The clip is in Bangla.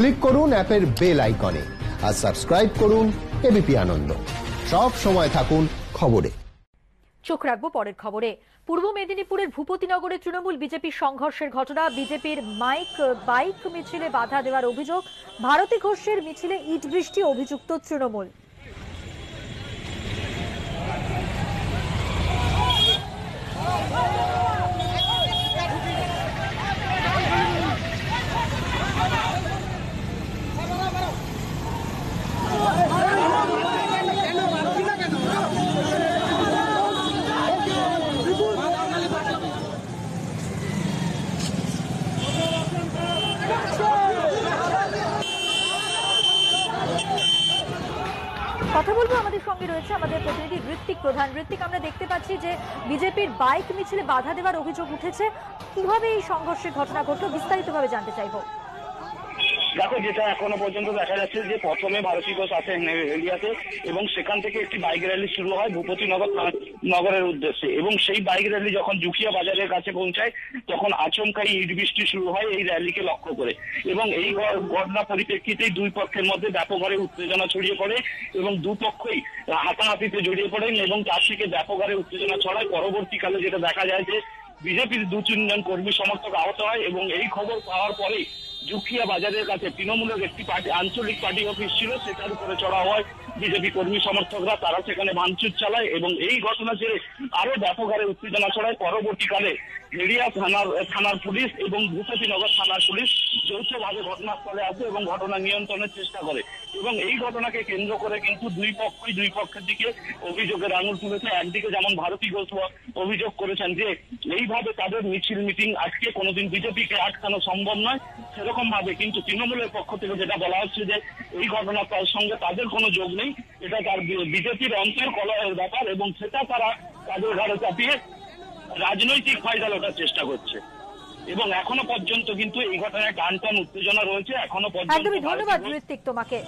ক্লিক করুন অ্যাপের বেল আইকনে আর সাবস্ক্রাইব করুন এবিপি আনন্দ। সব সময় থাকুন খবরে। চোখ রাখবো পরের খবরে। পূর্ব মেদিনীপুরের ভুপতিনগরে তৃণমূল বিজেপি সংঘর্ষের ঘটনা। বিজেপির বাইক মিছিলে বাধা দেওয়ার অভিযোগ। ভারতী ঘোষের মিছিলে ইট বৃষ্টি অভিযুক্ত তৃণমূল। কথা বলবো, আমাদের সঙ্গে রয়েছে আমাদের প্রতিনিধি ঋত্বিক প্রধান। ঋত্বিক, আমরা দেখতে পাচ্ছি যে বিজেপির বাইক মিছিলে বাধা দেওয়ার অভিযোগ উঠেছে। কিভাবে এই সংঘর্ষের ঘটনা ঘটলো বিস্তারিতভাবে জানতে চাইবো। দেখো, যেটা এখনো পর্যন্ত দেখা যাচ্ছে যে প্রথমে ভারতী ঘোষ আসে হেলিয়াতে এবং সেখান থেকে একটি বাইক র্যালি শুরু হয় ভূপতিনগর নগরের উদ্দেশ্যে, এবং সেই বাইক র্যালি যখন জুখিয়া বাজারের কাছে পৌঁছায় তখন আচমকাই ইট বৃষ্টি শুরু হয় এই র্যালিকে লক্ষ্য করে, এবং এই ঘটনা পরিপ্রেক্ষিতেই দুই পক্ষের মধ্যে ব্যাপক হারে উত্তেজনা ছড়িয়ে পড়ে এবং দুপক্ষই হাতাহাতিতে জড়িয়ে পড়েন এবং তার থেকে ব্যাপক হারে উত্তেজনা ছড়ায়। পরবর্তীকালে যেটা দেখা যায় যে বিজেপির 2-3 জন কর্মী সমর্থক আহত হয়, এবং এই খবর পাওয়ার পরেই জুখিয়া বাজারের কাছে তৃণমূলের একটি পার্টি আঞ্চলিক পার্টি অফিস ছিল, সেটার উপরে চড়া হয় বিজেপি কর্মী সমর্থকরা। তারা সেখানে ভাঙচুর চালায় এবং এই ঘটনা ছেড়ে আরো ব্যাপক হারে উত্তেজনা ছড়ায়। পরবর্তীকালে হেরিয়া থানার পুলিশ এবং ভূপতিনগর থানার পুলিশ যৌথভাবে ঘটনাস্থলে আসে এবং ঘটনা নিয়ন্ত্রণের চেষ্টা করে, এবং এই ঘটনাকে কেন্দ্র করে কিন্তু দুই পক্ষের দিকে অভিযোগের আঙুল তুলেছে। একদিকে যেমন ভারতী ঘোষ অভিযোগ করেছেন যে এইভাবে তাদের মিছিল মিটিং আজকে কোনোদিন বিজেপিকে আটকানো সম্ভব নয়, সেরকম ভাবে কিন্তু তৃণমূলের পক্ষ থেকে যেটা বলা হচ্ছে যে এই ঘটনার সঙ্গে তাদের কোনো যোগ নেই, এটা তার বিজেপির অন্তর্কলহের ব্যাপার এবং সেটা তারা তাদের ঘাড়ে চাপিয়ে রাজনৈতিক ফায়দা লোটার চেষ্টা করছে, এবং এখনো পর্যন্ত কিন্তু এই ঘটনায় টানটান উত্তেজনা রয়েছে এখনো পর্যন্ত। ধন্যবাদ ঋত্বিক তোমাকে।